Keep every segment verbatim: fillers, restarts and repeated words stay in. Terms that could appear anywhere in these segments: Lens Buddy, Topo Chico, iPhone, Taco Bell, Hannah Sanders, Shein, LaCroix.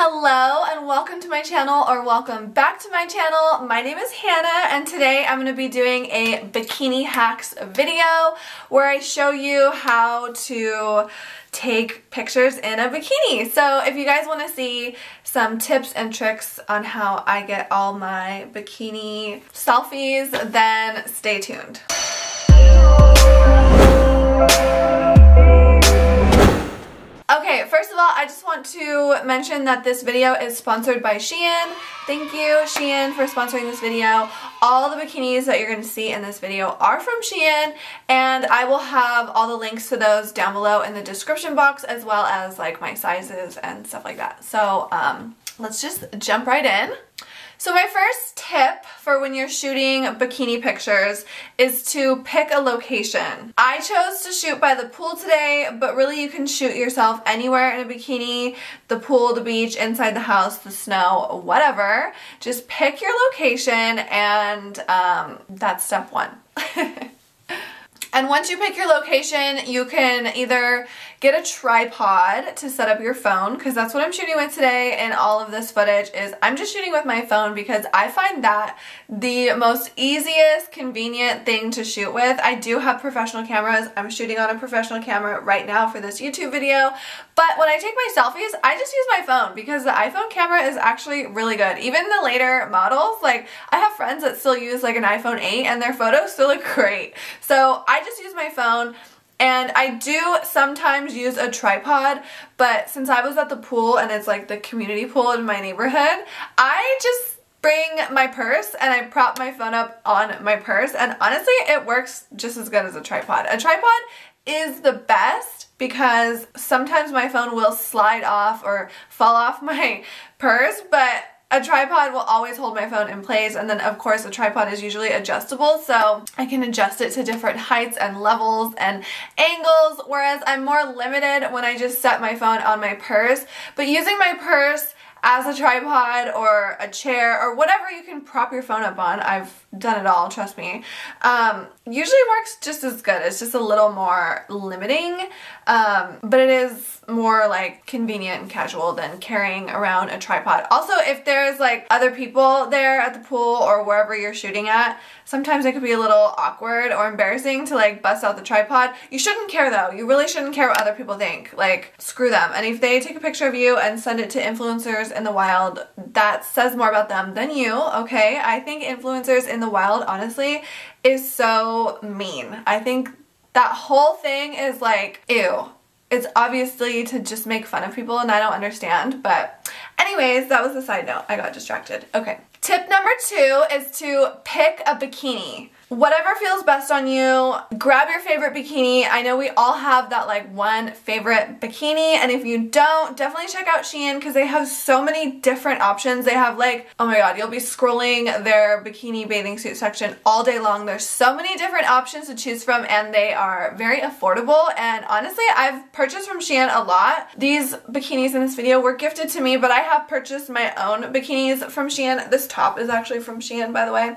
Hello and welcome to my channel, or welcome back to my channel. My name is Hannah and today I'm going to be doing a bikini hacks video where I show you how to take pictures in a bikini. So if you guys want to see some tips and tricks on how I get all my bikini selfies, then stay tuned. Okay, first of all, I just want to mention that this video is sponsored by Shein. Thank you, Shein, for sponsoring this video. All the bikinis that you're going to see in this video are from Shein, and I will have all the links to those down below in the description box, as well as like my sizes and stuff like that. So um, let's just jump right in. So my first tip for when you're shooting bikini pictures is to pick a location. I chose to shoot by the pool today, but really you can shoot yourself anywhere in a bikini, the pool, the beach, inside the house, the snow, whatever. Just pick your location and um, that's step one. And once you pick your location, you can either get a tripod to set up your phone, because that's what I'm shooting with today, and all of this footage is I'm just shooting with my phone because I find that the most easiest, convenient thing to shoot with. I do have professional cameras. I'm shooting on a professional camera right now for this YouTube video, but when I take my selfies, I just use my phone because the iPhone camera is actually really good. Even the later models, like I have friends that still use like an iPhone eight and their photos still look great. So I I just use my phone, and I do sometimes use a tripod, but since I was at the pool and it's like the community pool in my neighborhood, I just bring my purse and I prop my phone up on my purse, and honestly it works just as good as a tripod. A tripod is the best because sometimes my phone will slide off or fall off my purse, but a tripod will always hold my phone in place, and then of course a tripod is usually adjustable, so I can adjust it to different heights and levels and angles, whereas I'm more limited when I just set my phone on my purse. But using my purse as a tripod or a chair or whatever you can prop your phone up on, I've done it all, trust me, um, usually works just as good. It's just a little more limiting, um, but it is more like convenient and casual than carrying around a tripod. Also, if there's like other people there at the pool or wherever you're shooting at, sometimes it could be a little awkward or embarrassing to like bust out the tripod. You shouldn't care though. You really shouldn't care what other people think. Like, screw them. And if they take a picture of you and send it to influencers in the wild, that says more about them than you, okay? I think influencers in the wild, honestly, is so mean. I think that whole thing is like, ew. It's obviously to just make fun of people, and I don't understand, but anyways, that was a side note. I got distracted. Okay. Tip number two is to pick a bikini. Whatever feels best on you, grab your favorite bikini. I know we all have that like one favorite bikini, and if you don't, definitely check out Shein because they have so many different options. They have like, oh my god, you'll be scrolling their bikini bathing suit section all day long. There's so many different options to choose from, and they are very affordable, and honestly, I've purchased from Shein a lot. These bikinis in this video were gifted to me, but I have purchased my own bikinis from Shein. This top is actually from Shein, by the way,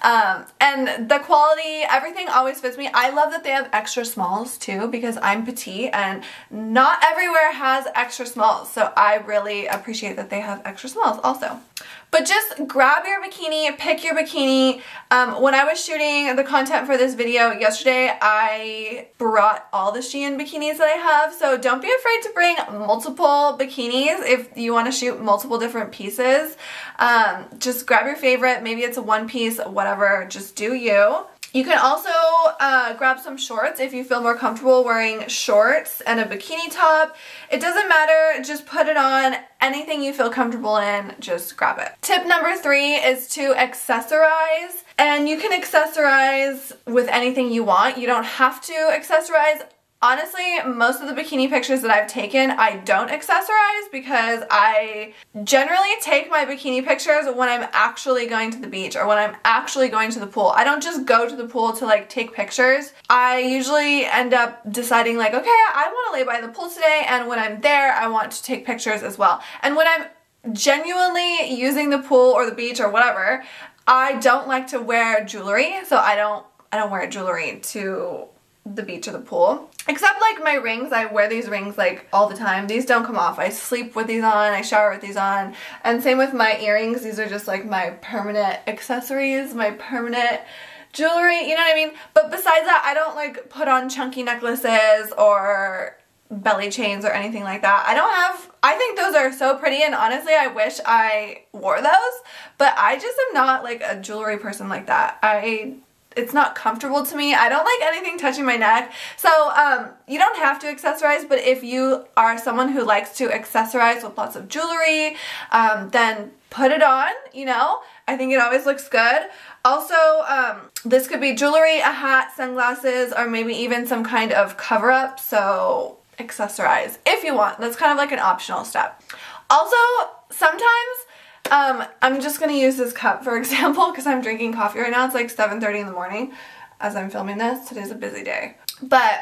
um, and the The quality, everything always fits me. I love that they have extra smalls too because I'm petite and not everywhere has extra smalls, so I really appreciate that they have extra smalls also. But just grab your bikini, pick your bikini. Um, when I was shooting the content for this video yesterday, I brought all the Shein bikinis that I have, so don't be afraid to bring multiple bikinis if you want to shoot multiple different pieces. Um, just grab your favorite, maybe it's a one piece, whatever, just do you. You can also uh, grab some shorts if you feel more comfortable wearing shorts and a bikini top. It doesn't matter, just put it on. Anything you feel comfortable in, just grab it. Tip number three is to accessorize. And you can accessorize with anything you want. You don't have to accessorize. Honestly, most of the bikini pictures that I've taken, I don't accessorize because I generally take my bikini pictures when I'm actually going to the beach or when I'm actually going to the pool. I don't just go to the pool to like take pictures. I usually end up deciding like, okay, I want to lay by the pool today, and when I'm there, I want to take pictures as well. And when I'm genuinely using the pool or the beach or whatever, I don't like to wear jewelry, so I don't, I don't wear jewelry to the beach or the pool. Except like my rings, I wear these rings like all the time. These don't come off. I sleep with these on, I shower with these on. And same with my earrings. These are just like my permanent accessories, my permanent jewelry, you know what I mean? But besides that, I don't like put on chunky necklaces or belly chains or anything like that. I don't have, I think those are so pretty, and honestly I wish I wore those, but I just am not like a jewelry person like that. I It's not comfortable to me. I don't like anything touching my neck. So um, you don't have to accessorize, but if you are someone who likes to accessorize with lots of jewelry, um, then put it on, you know? I think it always looks good. Also, um, this could be jewelry, a hat, sunglasses, or maybe even some kind of cover-up, so accessorize if you want. That's kind of like an optional step. Also, sometimes Um, I'm just going to use this cup for example because I'm drinking coffee right now. It's like seven thirty in the morning as I'm filming this. Today's a busy day. But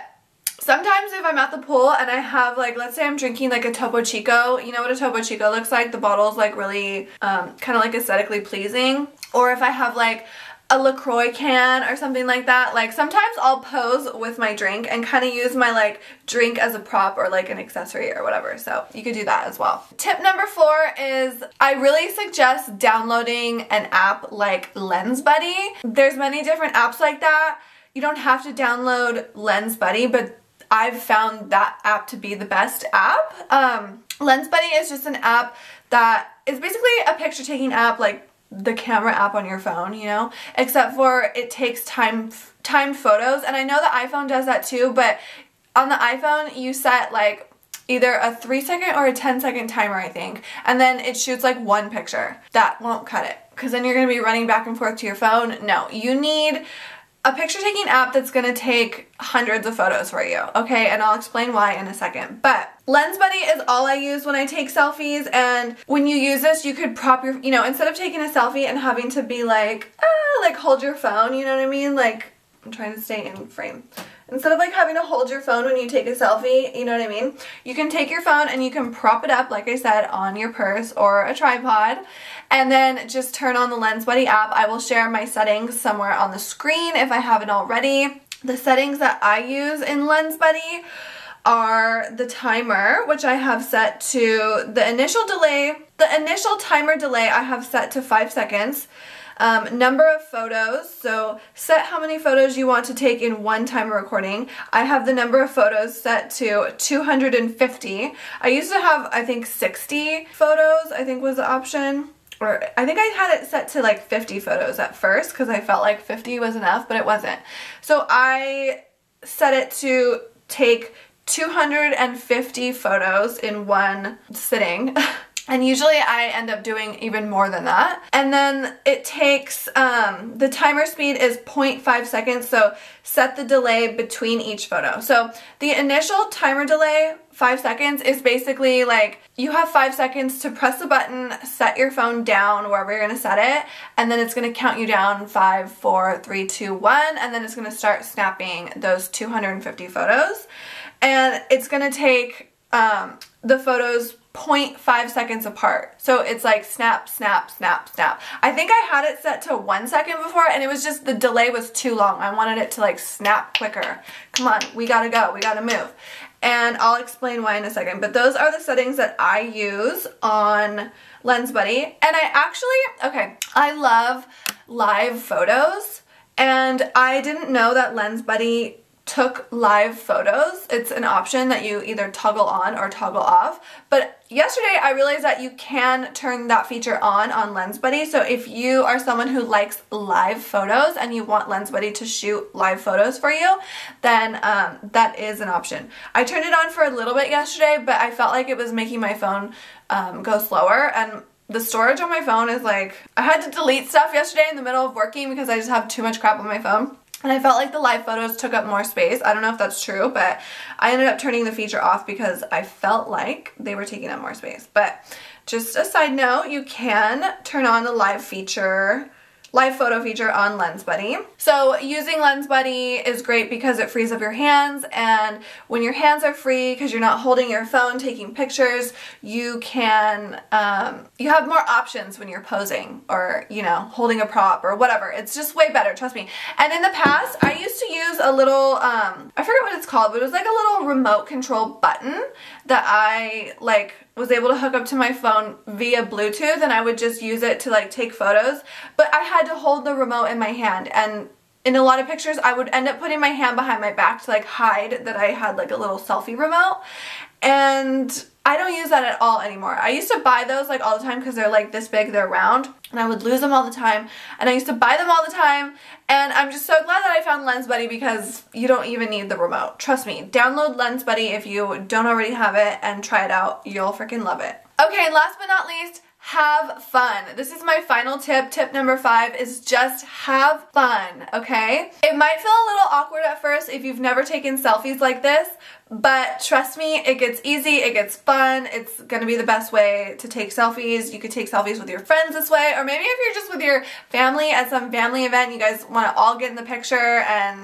sometimes if I'm at the pool and I have like, let's say I'm drinking like a Topo Chico. You know what a Topo Chico looks like? The bottle's like really um, kind of like aesthetically pleasing. Or if I have like a LaCroix can or something like that. Like sometimes I'll pose with my drink and kind of use my like drink as a prop or like an accessory or whatever. So you could do that as well. Tip number four is I really suggest downloading an app like Lens Buddy. There's many different apps like that. You don't have to download Lens Buddy, but I've found that app to be the best app. Um, Lens Buddy is just an app that is basically a picture taking app like the camera app on your phone, you know, except for it takes time timed photos. And I know the iPhone does that too, but on the iPhone you set like either a three second or a ten second timer, I think, and then it shoots like one picture. That won't cut it because then you're going to be running back and forth to your phone. No, you need a picture taking app that's going to take hundreds of photos for you, okay? And I'll explain why in a second. But Lens Buddy is all I use when I take selfies, and when you use this, you could prop your, you know, instead of taking a selfie and having to be like, ah, like hold your phone, you know what I mean? Like, I'm trying to stay in frame. Instead of like having to hold your phone when you take a selfie, you know what I mean? You can take your phone and you can prop it up, like I said, on your purse or a tripod. And then just turn on the Lens Buddy app. I will share my settings somewhere on the screen if I haven't already. The settings that I use in Lens Buddy are the timer, which I have set to the initial delay. The initial timer delay I have set to five seconds. Um, number of photos, so set how many photos you want to take in one time recording. I have the number of photos set to two hundred fifty. I used to have, I think, sixty photos, I think was the option. Or I think I had it set to like fifty photos at first because I felt like fifty was enough, but it wasn't. So I set it to take two hundred fifty photos in one sitting. And usually I end up doing even more than that. And then it takes, um, the timer speed is zero point five seconds, so set the delay between each photo. So the initial timer delay, five seconds, is basically like you have five seconds to press the button, set your phone down wherever you're gonna set it, and then it's gonna count you down five, four, three, two, one, and then it's gonna start snapping those two hundred fifty photos. And it's gonna take um, the photos zero point five seconds apart. So it's like snap, snap, snap, snap. I think I had it set to one second before, and it was just the delay was too long. I wanted it to like snap quicker. Come on, we gotta go, we gotta move. And I'll explain why in a second, but those are the settings that I use on Lens Buddy. And I actually, okay, I love live photos, and I didn't know that Lens Buddy took live photos. It's an option that you either toggle on or toggle off. But yesterday I realized that you can turn that feature on on Lens Buddy. So if you are someone who likes live photos and you want Lens Buddy to shoot live photos for you, then um, that is an option. I turned it on for a little bit yesterday, but I felt like it was making my phone um, go slower, and the storage on my phone is like, I had to delete stuff yesterday in the middle of working because I just have too much crap on my phone. And I felt like the live photos took up more space. I don't know if that's true, but I ended up turning the feature off because I felt like they were taking up more space. But just a side note, you can turn on the live feature, live photo feature on Lens Buddy. So using Lens Buddy is great because it frees up your hands, and when your hands are free because you're not holding your phone taking pictures, you can um, you have more options when you're posing or, you know, holding a prop or whatever. It's just way better, trust me. And in the past I used to use a little um, I forget what it's called, but it was like a little remote control button that I like was able to hook up to my phone via Bluetooth, and I would just use it to like take photos, but I had to hold the remote in my hand, and in a lot of pictures I would end up putting my hand behind my back to like hide that I had like a little selfie remote. And I don't use that at all anymore. I used to buy those like all the time because they're like this big, they're round, and I would lose them all the time, and I used to buy them all the time, and I'm just so glad that I found Lens Buddy because you don't even need the remote. Trust me, download Lens Buddy if you don't already have it and try it out. You'll freaking love it. Okay, last but not least, have fun. This is my final tip. Tip number five is just have fun, okay? It might feel a little awkward at first if you've never taken selfies like this, but trust me, it gets easy, it gets fun, it's gonna be the best way to take selfies. You could take selfies with your friends this way, or maybe if you're just with your family at some family event, you guys wanna all get in the picture and,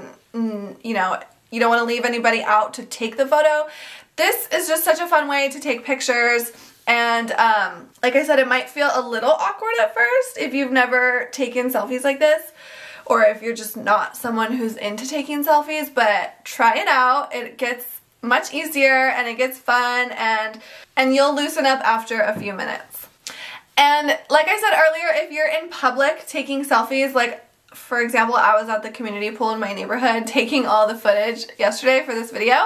you know, you don't wanna leave anybody out to take the photo. This is just such a fun way to take pictures. And um, like I said, it might feel a little awkward at first if you've never taken selfies like this, or if you're just not someone who's into taking selfies, but try it out. It gets much easier and it gets fun, and and you'll loosen up after a few minutes. And like I said earlier, if you're in public taking selfies, like for example, I was at the community pool in my neighborhood taking all the footage yesterday for this video.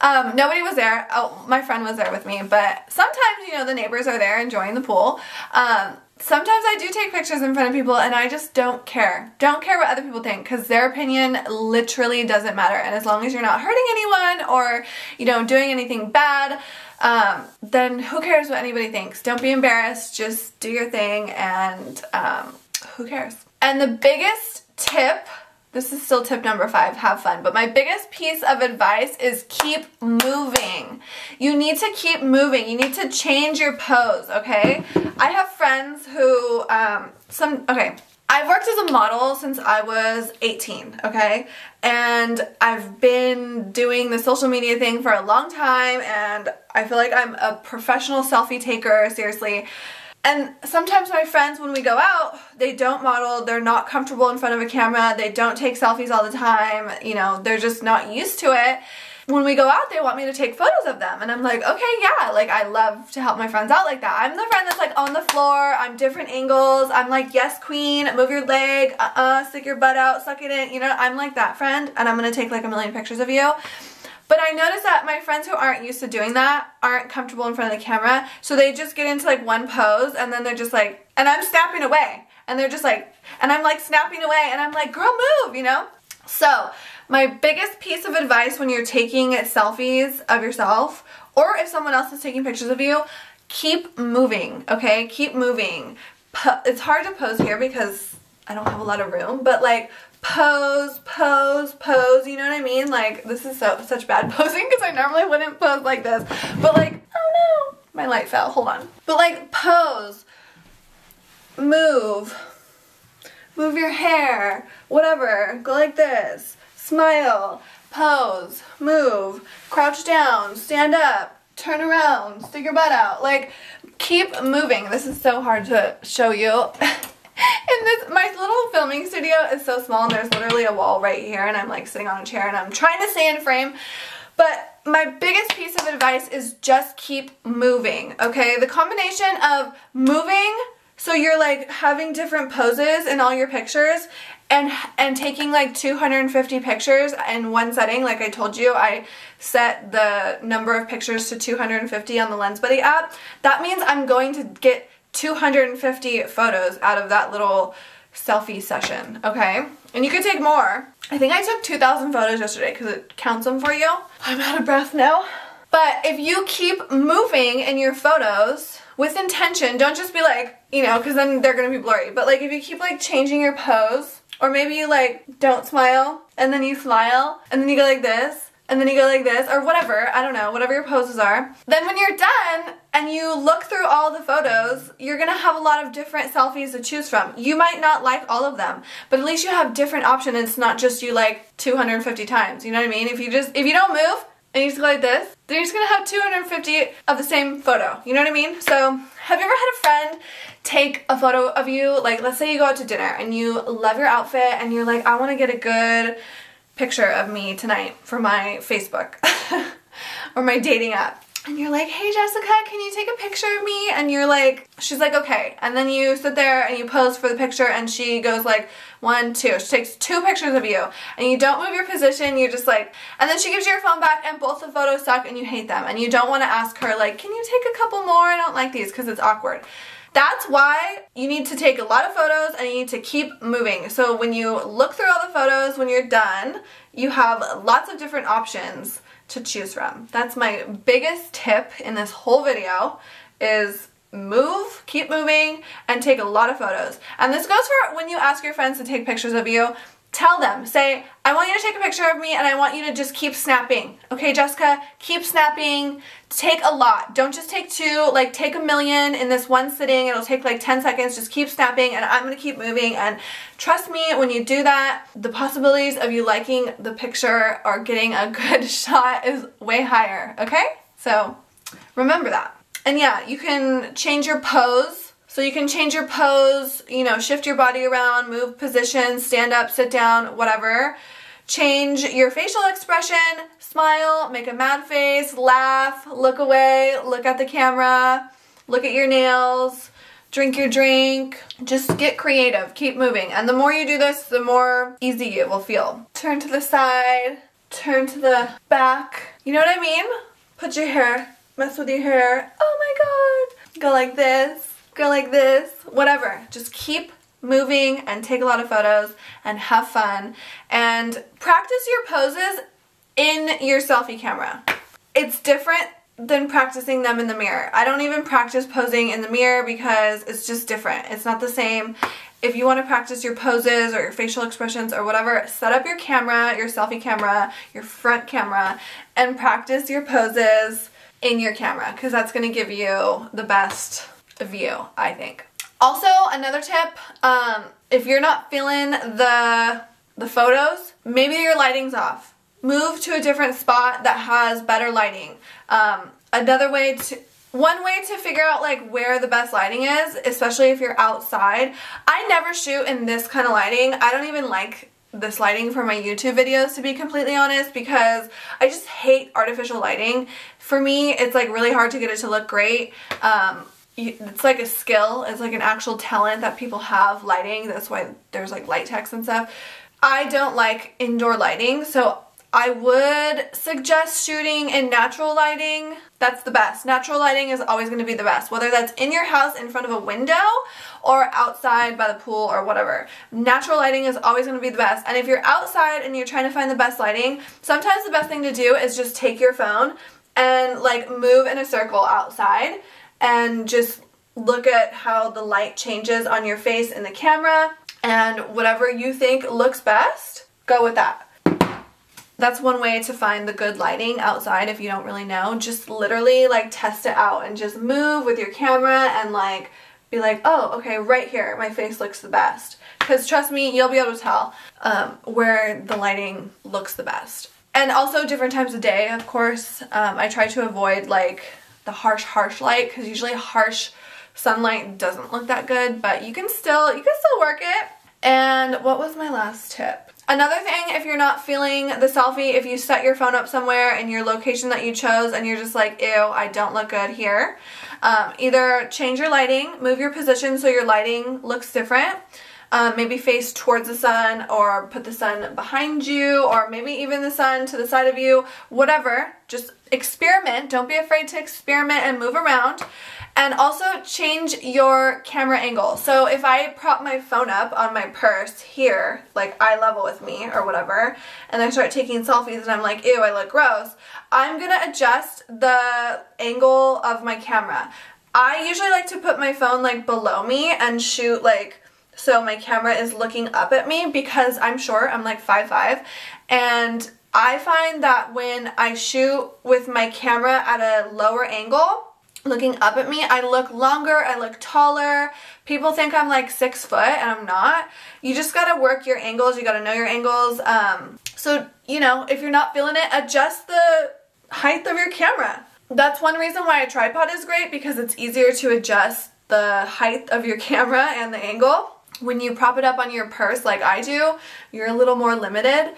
Um, nobody was there. Oh, my friend was there with me, but sometimes, you know, the neighbors are there enjoying the pool. Um, sometimes I do take pictures in front of people, and I just don't care. Don't care what other people think, because their opinion literally doesn't matter. And as long as you're not hurting anyone or, you know, doing anything bad, um, then who cares what anybody thinks? Don't be embarrassed. Just do your thing, and um, who cares? And the biggest tip, this is still tip number five, have fun, but my biggest piece of advice is keep moving. You need to keep moving. You need to change your pose, okay? I have friends who, um, some, okay, I've worked as a model since I was eighteen, okay? And I've been doing the social media thing for a long time, and I feel like I'm a professional selfie taker, seriously. And sometimes my friends, when we go out, they don't model, they're not comfortable in front of a camera, they don't take selfies all the time, you know, they're just not used to it. When we go out, they want me to take photos of them, and I'm like, okay, yeah, like I love to help my friends out like that. I'm the friend that's like on the floor, I'm different angles, I'm like, yes queen, move your leg, uh-uh, stick your butt out, suck it in, you know, I'm like that friend, and I'm gonna take like a million pictures of you. But I noticed that my friends who aren't used to doing that aren't comfortable in front of the camera, so they just get into like one pose, and then they're just like, and I'm snapping away, and they're just like, and I'm like snapping away, and I'm like, girl, move, you know? So my biggest piece of advice when you're taking selfies of yourself, or if someone else is taking pictures of you, keep moving, okay? Keep moving. Po- it's hard to pose here because I don't have a lot of room, but like, pose, pose, pose, you know what I mean? Like, this is so such bad posing because I normally wouldn't pose like this. But like, oh no, my light fell, hold on. But like, pose, move, move your hair, whatever, go like this, smile, pose, move, crouch down, stand up, turn around, stick your butt out. Like, keep moving. This is so hard to show you. And this, my little filming studio is so small, and there's literally a wall right here, and I'm like sitting on a chair and I'm trying to stay in frame. But my biggest piece of advice is just keep moving, okay? The combination of moving, so you're like having different poses in all your pictures, and and taking like two hundred fifty pictures in one setting. Like I told you, I set the number of pictures to two hundred fifty on the Lens Buddy app. That means I'm going to get two hundred fifty photos out of that little selfie session, okay? And you could take more. I think I took two thousand photos yesterday because it counts them for you. I'm out of breath now. But if you keep moving in your photos with intention, don't just be like, you know, because then they're gonna be blurry, but like if you keep like changing your pose, or maybe you like don't smile, and then you smile, and then you go like this, and then you go like this, or whatever, I don't know, whatever your poses are, then when you're done, and you look through all the photos, you're going to have a lot of different selfies to choose from. You might not like all of them, but at least you have different options and it's not just you like two hundred fifty times, you know what I mean? If you just, if you don't move and you just go like this, then you're just going to have two hundred fifty of the same photo, you know what I mean? So have you ever had a friend take a photo of you, like let's say you go out to dinner and you love your outfit and you're like, I want to get a good picture of me tonight for my Facebook or my dating app. And you're like, hey Jessica, can you take a picture of me? And you're like, she's like, okay. And then you sit there and you pose for the picture and she goes like, one, two. She takes two pictures of you and you don't move your position. You're just like, and then she gives you your phone back and both the photos suck and you hate them. And you don't want to ask her like, can you take a couple more? I don't like these because it's awkward. That's why you need to take a lot of photos and you need to keep moving. So when you look through all the photos, when you're done, you have lots of different options to choose from. That's my biggest tip in this whole video is move, keep moving, and take a lot of photos. And this goes for when you ask your friends to take pictures of you, tell them, say, I want you to take a picture of me and I want you to just keep snapping. Okay, Jessica, keep snapping. Take a lot. Don't just take two, like take a million in this one sitting. It'll take like ten seconds. Just keep snapping and I'm going to keep moving. And trust me, when you do that, the possibilities of you liking the picture or getting a good shot is way higher. Okay? So remember that. And yeah, you can change your pose. So you can change your pose, you know, shift your body around, move position, stand up, sit down, whatever. Change your facial expression, smile, make a mad face, laugh, look away, look at the camera, look at your nails, drink your drink. Just get creative, keep moving. And the more you do this, the more easy it will feel. Turn to the side, turn to the back. You know what I mean? Put your hair, mess with your hair. Oh my God. Go like this. Go like this, whatever. Just keep moving and take a lot of photos and have fun and practice your poses in your selfie camera. It's different than practicing them in the mirror. I don't even practice posing in the mirror because it's just different. It's not the same. If you want to practice your poses or your facial expressions or whatever, set up your camera, your selfie camera, your front camera, and practice your poses in your camera because that's going to give you the best view, I think. Also, another tip, um, if you're not feeling the, the photos, maybe your lighting's off. Move to a different spot that has better lighting. Um, another way to, one way to figure out like where the best lighting is, especially if you're outside. I never shoot in this kind of lighting. I don't even like this lighting for my YouTube videos, to be completely honest, because I just hate artificial lighting. For me, it's like really hard to get it to look great. Um, It's like a skill, it's like an actual talent that people have, lighting. That's why there's like light techs and stuff. I don't like indoor lighting, so I would suggest shooting in natural lighting. That's the best. Natural lighting is always going to be the best, whether that's in your house in front of a window or outside by the pool or whatever. Natural lighting is always going to be the best. And if you're outside and you're trying to find the best lighting, sometimes the best thing to do is just take your phone and like move in a circle outside and just look at how the light changes on your face in the camera, and whatever you think looks best, go with that. That's one way to find the good lighting outside if you don't really know. Just literally like test it out and just move with your camera and like be like, oh, okay, right here, my face looks the best. Because trust me, you'll be able to tell um, where the lighting looks the best. And also different times of day, of course. Um, I try to avoid like the harsh harsh light, because usually harsh sunlight doesn't look that good, but you can still you can still work it. And what was my last tip? Another thing, if you're not feeling the selfie, if you set your phone up somewhere in your location that you chose and you're just like, ew, I don't look good here, um, either change your lighting, move your position so your lighting looks different. Um, maybe face towards the sun, or put the sun behind you, or maybe even the sun to the side of you, whatever. Just experiment. Don't be afraid to experiment and move around. And also change your camera angle. So if I prop my phone up on my purse here, like eye level with me or whatever, and I start taking selfies and I'm like, ew, I look gross, I'm going to adjust the angle of my camera. I usually like to put my phone like below me and shoot like, so my camera is looking up at me, because I'm short, I'm like five five, and I find that when I shoot with my camera at a lower angle, looking up at me. I look longer, I look taller. People think I'm like six foot and I'm not. You just gotta work your angles, you gotta know your angles. Um, so, you know, if you're not feeling it, adjust the height of your camera. That's one reason why a tripod is great, because it's easier to adjust the height of your camera and the angle. When you prop it up on your purse like I do, you're a little more limited,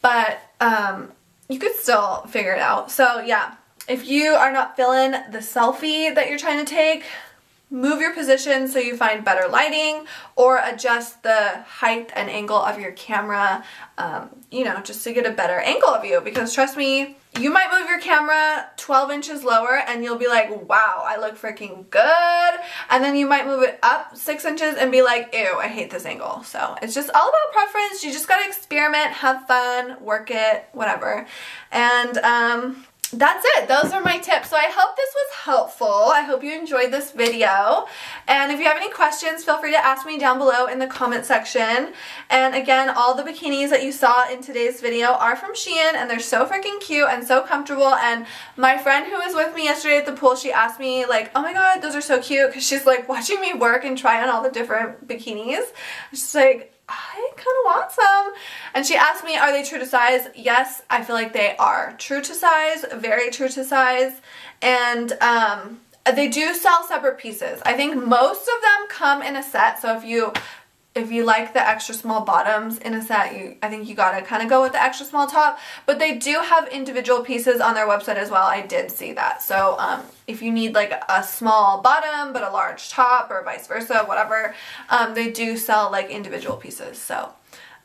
but um, you could still figure it out. So yeah, if you are not feeling the selfie that you're trying to take, move your position so you find better lighting, or adjust the height and angle of your camera, um, you know, just to get a better angle of you, because trust me, you might move your camera twelve inches lower and you'll be like, wow, I look freaking good. And then you might move it up six inches and be like, ew, I hate this angle. So it's just all about preference. You just gotta experiment, have fun, work it, whatever. And um, that's it. Those are my tips. So I hope this was helpful. I hope you enjoyed this video. And if you have any questions, feel free to ask me down below in the comment section. And again, all the bikinis that you saw in today's video are from Shein, and they're so freaking cute and so comfortable. And my friend who was with me yesterday at the pool, she asked me like, oh my god, those are so cute, because she's like watching me work and try on all the different bikinis. She's like, I kind of want some. And she asked me, are they true to size? Yes, I feel like they are true to size, very true to size. And um, they do sell separate pieces. I think most of them come in a set, so if you if you like the extra small bottoms in a set, you I think you gotta kind of go with the extra small top. But they do have individual pieces on their website as well. I did see that. So um, if you need like a small bottom but a large top, or vice versa, whatever, um, they do sell like individual pieces. So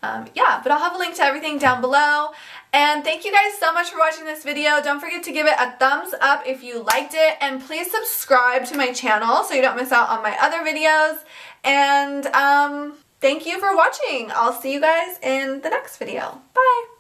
um, yeah, but I'll have a link to everything down below. And thank you guys so much for watching this video. Don't forget to give it a thumbs up if you liked it, and please subscribe to my channel so you don't miss out on my other videos. And um, thank you for watching. I'll see you guys in the next video. Bye!